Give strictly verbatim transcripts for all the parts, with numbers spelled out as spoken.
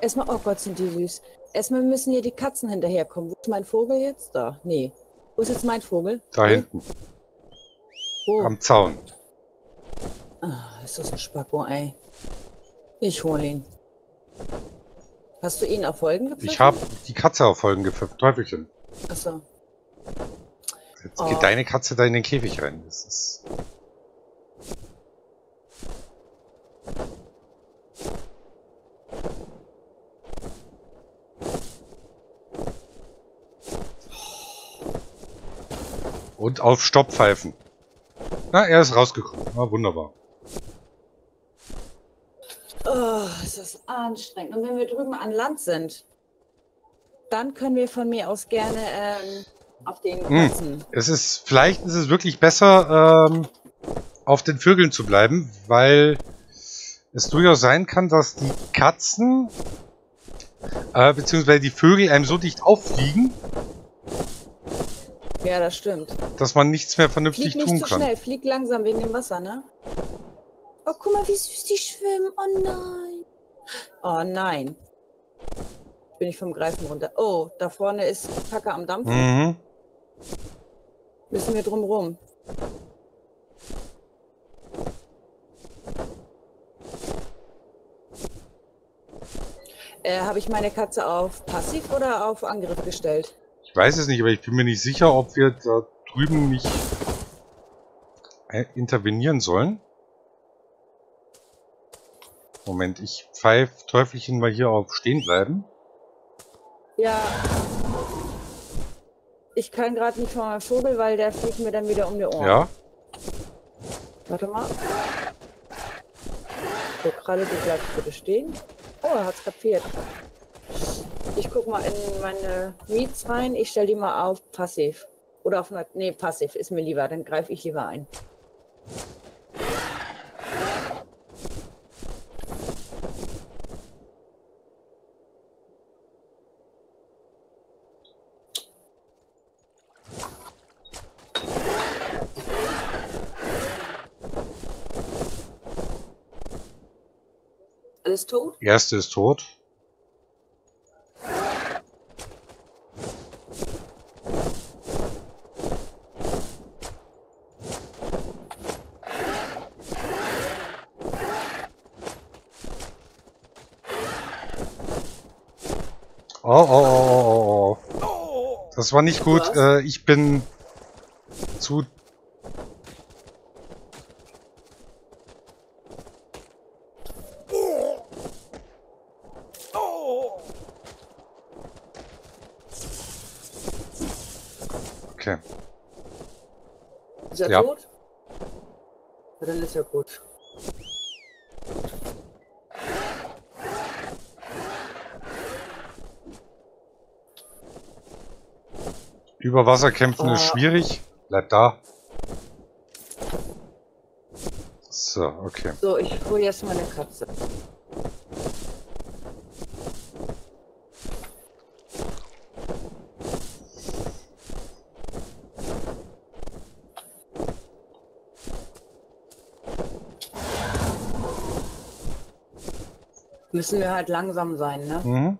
Erstmal, oh Gott, sind die süß. Erstmal müssen hier die Katzen hinterherkommen. Wo ist mein Vogel jetzt? Da, nee. Wo ist jetzt mein Vogel? Da nee. hinten. Oh. Am Zaun. Ach, ist das ein Spacko, ey. Ich hole ihn. Hast du ihn auf Folgen gepfiffen? Ich habe die Katze auf Folgen gepfiffen, Teufelchen. Achso. Jetzt oh. geht deine Katze da in den Käfig rein. Das ist... Und auf Stopp pfeifen. Na, er ist rausgekommen. Na, wunderbar. Oh, ist das anstrengend. Und wenn wir drüben an Land sind, dann können wir von mir aus gerne ähm, auf den Katzen. Es ist, vielleicht ist es wirklich besser, ähm, auf den Vögeln zu bleiben, weil es durchaus sein kann, dass die Katzen äh, beziehungsweise die Vögel einem so dicht auffliegen. Ja, das stimmt. Dass man nichts mehr vernünftig tun kann. Flieg nicht zu schnell, flieg langsam wegen dem Wasser, ne? Oh, guck mal, wie süß die schwimmen. Oh nein. Oh nein. Bin ich vom Greifen runter. Oh, da vorne ist Kacke am Dampfen. Mhm. Müssen wir drum rum. Äh, habe ich meine Katze auf Passiv oder auf Angriff gestellt? Ich weiß es nicht, aber ich bin mir nicht sicher, ob wir da drüben nicht intervenieren sollen. Moment, ich pfeife Teufelchen mal hier auf stehen bleiben. Ja. Ich kann gerade nicht von meinem Vogel, weil der fliegt mir dann wieder um die Ohren. Ja. Warte mal. So, Kralle, du bleibst bitte stehen. Oh, er hat's kapiert. Ich guck mal in meine Meets rein. Ich stelle die mal auf Passiv. Oder auf... Nee, Passiv ist mir lieber. Dann greife ich lieber ein. Alles tot? Erste ist tot. Oh, oh, oh, oh, oh. Das war nicht gut. Äh, ich bin zu... Okay. Ist er ja. tot? Ja, dann ist er gut. Über Wasser kämpfen oh. ist schwierig. Bleib da. So, okay. So, ich hole jetzt meine Katze. Müssen wir halt langsam sein, ne? Mhm.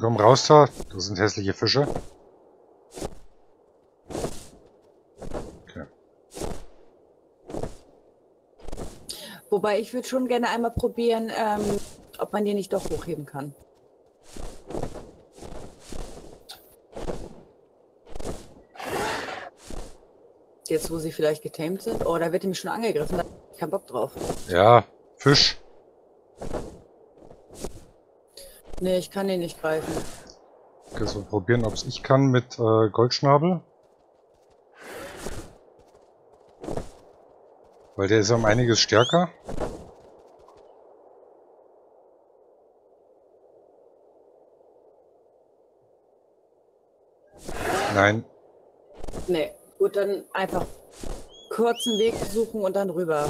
Komm raus da, das sind hässliche Fische. Okay. Wobei ich würde schon gerne einmal probieren, ähm, ob man die nicht doch hochheben kann. Jetzt wo sie vielleicht getamed sind. Oh, da wird nämlich schon angegriffen, da hab ich keinen Bock drauf. Ja, Fisch. Nee, ich kann den nicht greifen. Okay, so probieren, ob es ich kann mit äh, Goldschnabel. Weil der ist um einiges stärker. Nein. Nee, gut, dann einfach kurzen Weg suchen und dann rüber.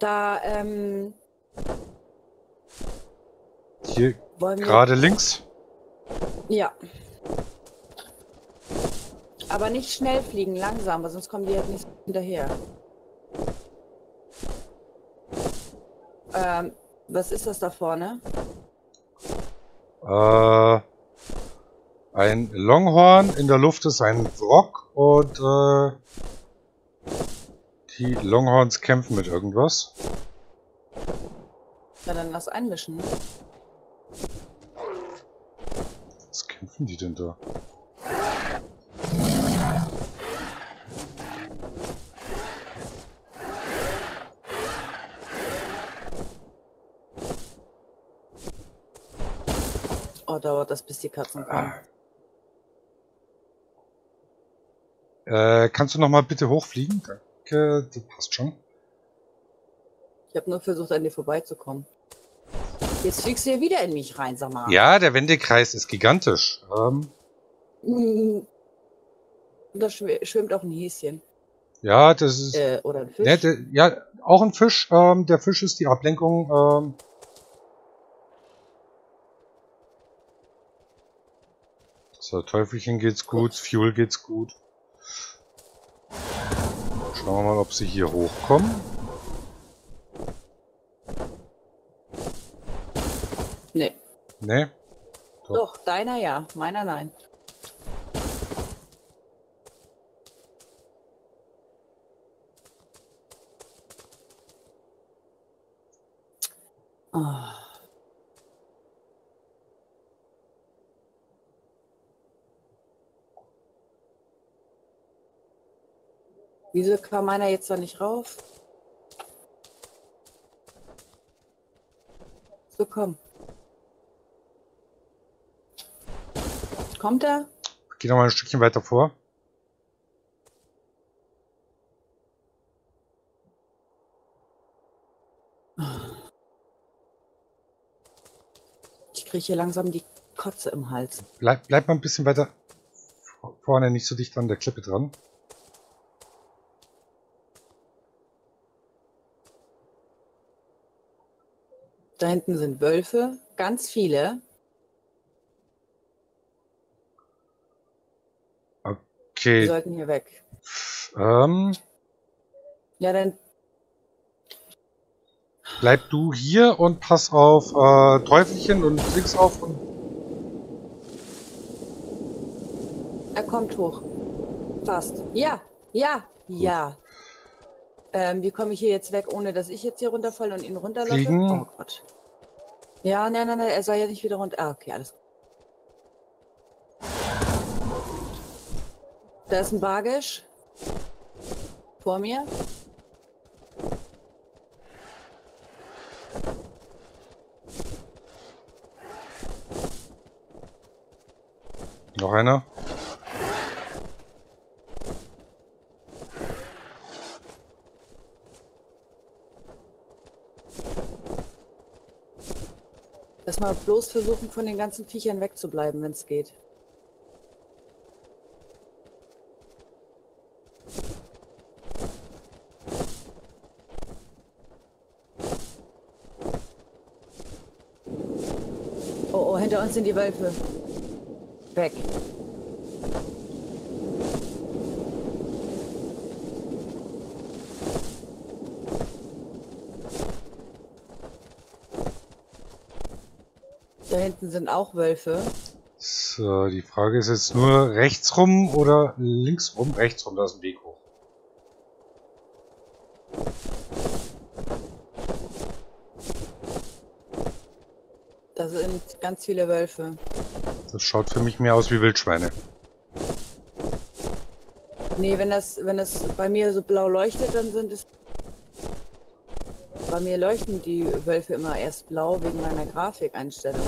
Da, ähm... Hier, gerade links? Ja. Aber nicht schnell fliegen, langsam, weil sonst kommen die halt nicht hinterher. Ähm, was ist das da vorne? Äh, ein Longhorn, in der Luft ist ein Vrock und äh, die Longhorns kämpfen mit irgendwas. Ja, dann lass einmischen. Was kämpfen die denn da? Oh, dauert das, bis die Katzen kommen. Äh, kannst du noch mal bitte hochfliegen? Danke, das passt schon. Ich habe nur versucht, an dir vorbeizukommen. Jetzt fliegst du ja wieder in mich rein, sag mal. Ja, der Wendekreis ist gigantisch. Ähm, da schwimmt auch ein Häschen. Ja, das ist... Äh, oder ein Fisch. Ne, der, ja, auch ein Fisch. Ähm, der Fisch ist die Ablenkung... Ähm, So, Teufelchen geht's gut, Fuel geht's gut. Schauen wir mal, ob sie hier hochkommen. Nee. Nee? Doch, Doch deiner ja, meiner nein. Oh. Wieso kam meiner jetzt da nicht rauf? So, komm. Kommt er? Geh noch mal ein Stückchen weiter vor. Ich kriege hier langsam die Kotze im Hals. Bleib, bleib mal ein bisschen weiter vorne, nicht so dicht an der Klippe dran. Da hinten sind Wölfe, ganz viele. Okay. Die sollten hier weg. Ähm. Ja, dann... Bleib du hier und pass auf äh, Teufelchen und fliegst auf und... Er kommt hoch. Fast. Ja, ja, gut. Ja. Ähm, wie komme ich hier jetzt weg, ohne dass ich jetzt hier runterfalle und ihn runterlaufe? Oh Gott. Ja, nein, nein, nein, er soll ja nicht wieder runter. Ah, okay, alles gut. Da ist ein Bargesh. Vor mir. Noch einer. Mal bloß versuchen, von den ganzen Viechern wegzubleiben, wenn es geht. Oh, oh, hinter uns sind die Wölfe. Weg. Da hinten sind auch Wölfe. So, die Frage ist jetzt nur rechts rum oder links rum? Rechts rum, da ist ein Weg hoch. Da sind ganz viele Wölfe. Das schaut für mich mehr aus wie Wildschweine. Nee, wenn das, wenn das bei mir so blau leuchtet, dann sind es... Bei mir leuchten die Wölfe immer erst blau wegen meiner Grafikeinstellung.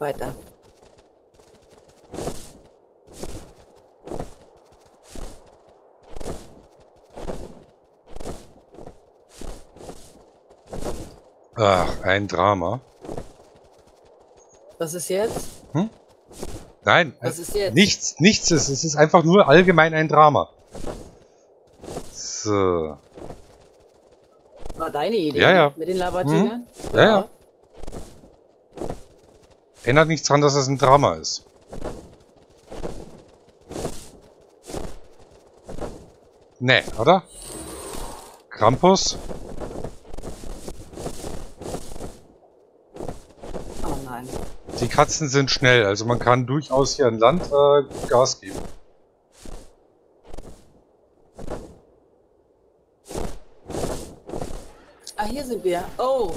Weiter. Ach, ein Drama. Was ist jetzt? Hm? Nein, was ist jetzt? nichts, nichts ist. Es ist einfach nur allgemein ein Drama. So. War deine Idee, ja, ja. Mit den Labadingern? Hm? Ja, ja. Ändert nichts daran, dass es ein Drama ist. Nee, oder? Krampus? Oh nein. Die Katzen sind schnell, also man kann durchaus hier an Land äh, Gas geben. Ah, hier sind wir. Oh.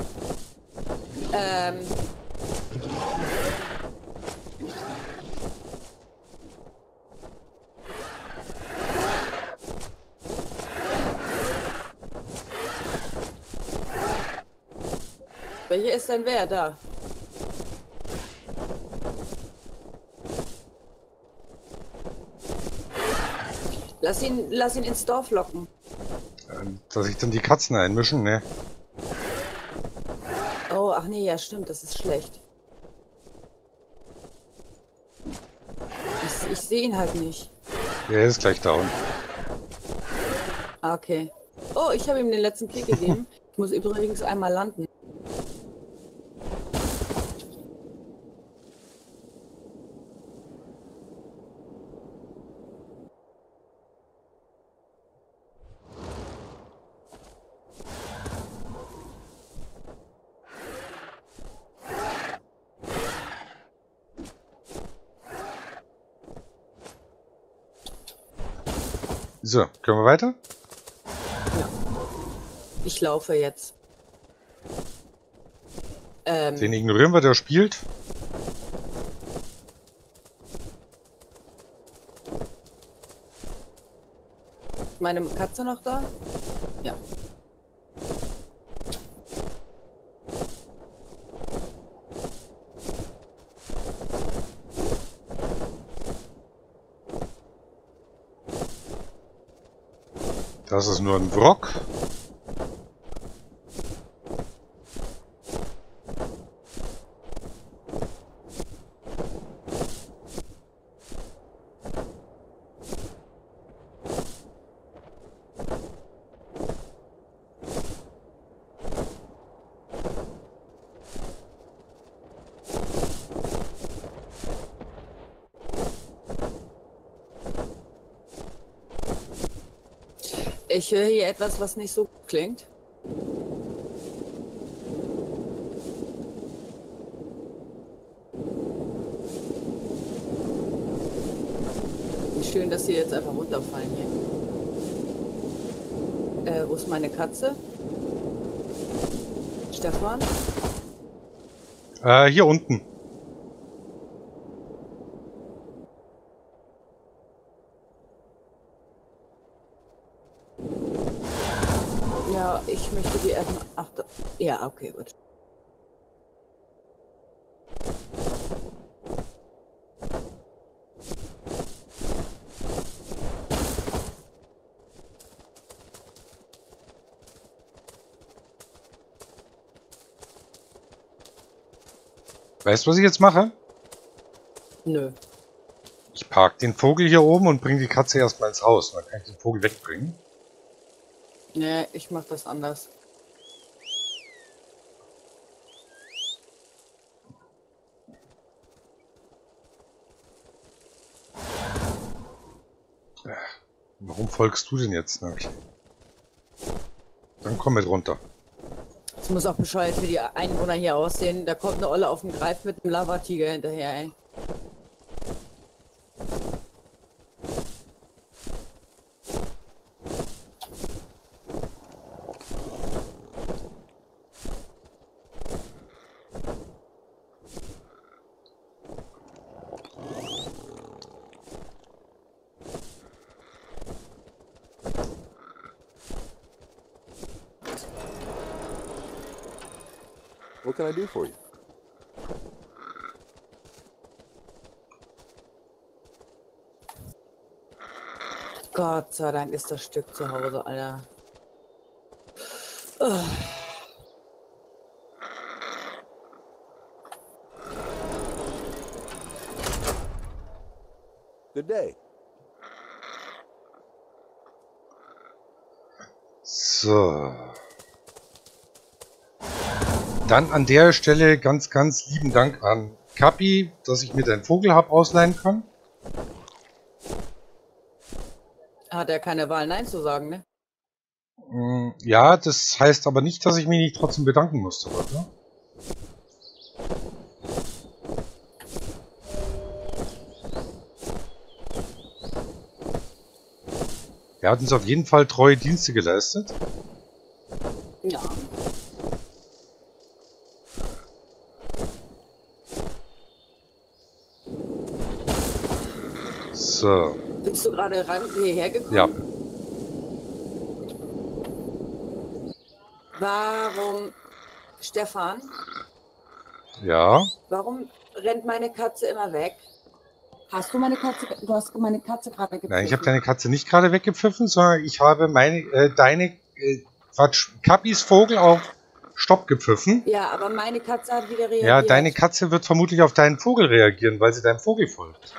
Ähm. Welche ist denn wer da? Lass ihn, lass ihn ins Dorf locken. Dass ich dann die Katzen einmischen, ne? Oh, ach nee, ja stimmt, das ist schlecht. Ich, ich sehe ihn halt nicht. Er ist gleich down. Okay. Oh, ich habe ihm den letzten Kick gegeben. Ich muss übrigens einmal landen. So, können wir weiter? Ja. Ich laufe jetzt. Ähm, Den ignorieren wir, der spielt. Ist meine Katze noch da? Ja. Das ist nur ein Vrock. Ich höre hier etwas, was nicht so gut klingt. Schön, dass sie jetzt einfach runterfallen hier. Äh, wo ist meine Katze? Stefan? Äh, hier unten. Ich möchte die erstmal... Ach, da, ja, okay, gut. Weißt du, was ich jetzt mache? Nö. Ich park den Vogel hier oben und bringe die Katze erstmal ins Haus. Dann kann ich den Vogel wegbringen. Nee, ich mach das anders. Warum folgst du denn jetzt? Okay. Dann komm mit runter. Es muss auch bescheuert für die Einwohner hier aussehen. Da kommt eine Olle auf den Greif mit dem Lavatiger hinterher, ey. What can I do for you? Gott sei Dank ist das Stück zu Hause, Alter. Ugh. Good day. So. Dann an der Stelle ganz, ganz lieben Dank an Kapi, dass ich mir deinen Vogel habe ausleihen kann. Hat er keine Wahl, Nein zu sagen, ne? Ja, das heißt aber nicht, dass ich mich nicht trotzdem bedanken musste, oder? Er hat uns auf jeden Fall treue Dienste geleistet. Ja. So. Bist du gerade ran hierher gekommen? Ja. Warum, Stefan? Ja? Warum rennt meine Katze immer weg? Hast du meine Katze, du hast meine Katze gerade weggepfiffen? Nein, ich habe deine Katze nicht gerade weggepfiffen, sondern ich habe meine, äh, deine, äh, Quatsch, Kappis Vogel auf Stopp gepfiffen. Ja, aber meine Katze hat wieder reagiert. Ja, deine Katze wird vermutlich auf deinen Vogel reagieren, weil sie deinem Vogel folgt.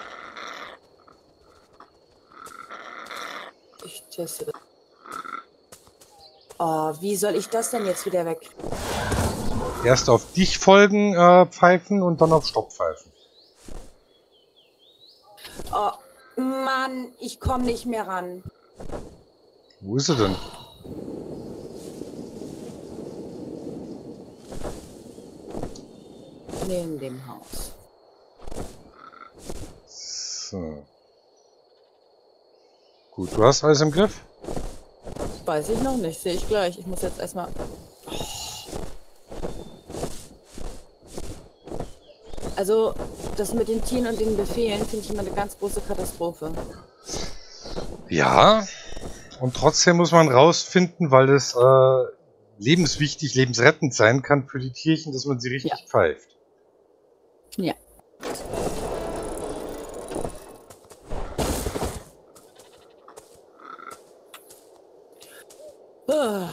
Ich teste das. Oh, wie soll ich das denn jetzt wieder weg? Erst auf dich folgen, äh, pfeifen und dann auf Stopp pfeifen. Oh, Mann, ich komme nicht mehr ran. Wo ist sie denn? Neben dem Haus. So. Gut, du hast alles im Griff? Weiß ich noch nicht, sehe ich gleich. Ich muss jetzt erstmal... Also, das mit den Tieren und den Befehlen finde ich immer eine ganz große Katastrophe. Ja, und trotzdem muss man rausfinden, weil es äh, lebenswichtig, lebensrettend sein kann für die Tierchen, dass man sie richtig ja. pfeift. Ja. Uh.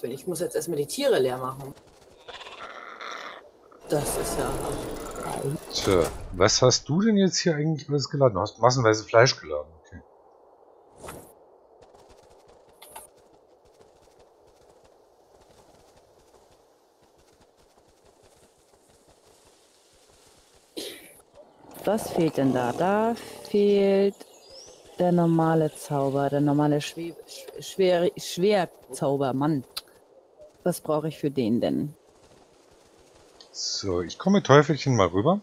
Ich muss jetzt erstmal die Tiere leer machen. Das ist ja... Tja, was hast du denn jetzt hier eigentlich alles geladen? Du hast massenweise Fleisch geladen. Okay. Was fehlt denn da? Da fehlt der normale Zauber, der normale Schwer, Schwer, Schwerzauber, Mann. Was brauche ich für den denn? So, ich komme Teufelchen mal rüber.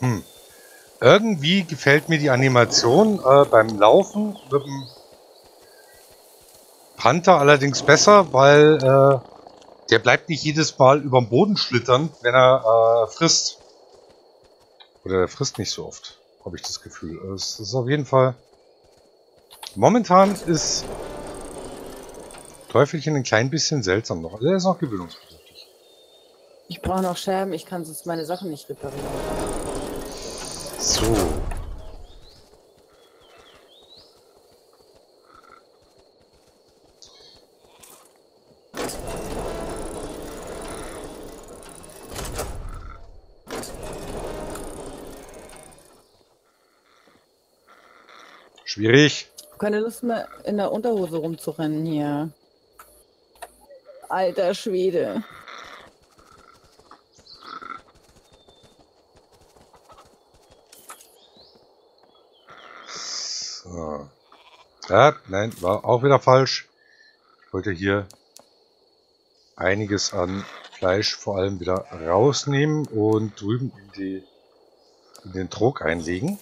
Hm. Irgendwie gefällt mir die Animation äh, beim Laufen mit dem Hunter allerdings besser, weil äh, der bleibt nicht jedes Mal über dem Boden schlittern, wenn er äh, frisst. Oder der frisst nicht so oft, habe ich das Gefühl. Es ist auf jeden Fall... Momentan ist Teufelchen ein klein bisschen seltsam noch. Er ist noch gewöhnungsbedürftig. Ich brauche noch Scherben, ich kann sonst meine Sachen nicht reparieren. So... Schwierig. Ich habe keine Lust mehr, in der Unterhose rumzurennen hier. Alter Schwede. So. Ja, nein, war auch wieder falsch. Ich wollte hier einiges an Fleisch vor allem wieder rausnehmen und drüben in, die, in den Trog einlegen.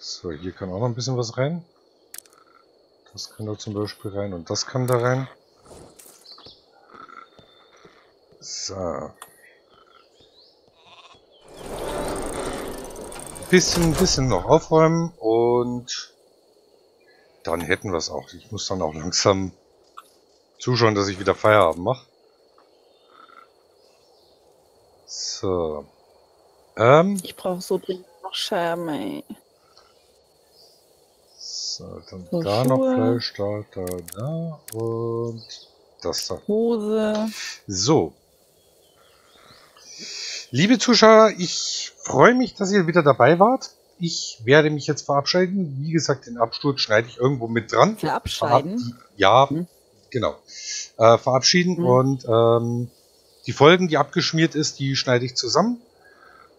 So, hier kann auch noch ein bisschen was rein. Das kann da zum Beispiel rein und das kann da rein. So. Bisschen, bisschen noch aufräumen und Dann hätten wir es auch. Ich muss dann auch langsam zuschauen, dass ich wieder Feierabend mache. So. Ähm. Ich brauche so dringend noch Scherben, ey. So, dann so da Schuhe. Noch Fleisch, da, da, da und das da. Hose. So. Liebe Zuschauer, ich freue mich, dass ihr wieder dabei wart. Ich werde mich jetzt verabschieden. Wie gesagt, den Absturz schneide ich irgendwo mit dran. Verabschieden? Verab ja, hm. genau. Äh, verabschieden hm. und ähm, die Folgen, die abgeschmiert ist, die schneide ich zusammen.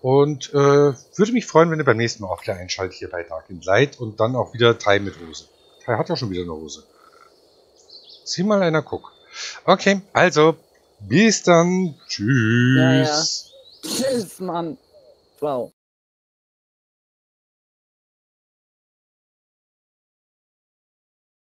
Und äh, würde mich freuen, wenn ihr beim nächsten Mal auch wieder einschaltet hier bei Dark and Light und dann auch wieder Thai mit Hose. Thai hat ja schon wieder eine Hose. Sieh mal einer, guck. Okay, also, bis dann. Tschüss. Ja, ja. Tschüss, Mann. Wow.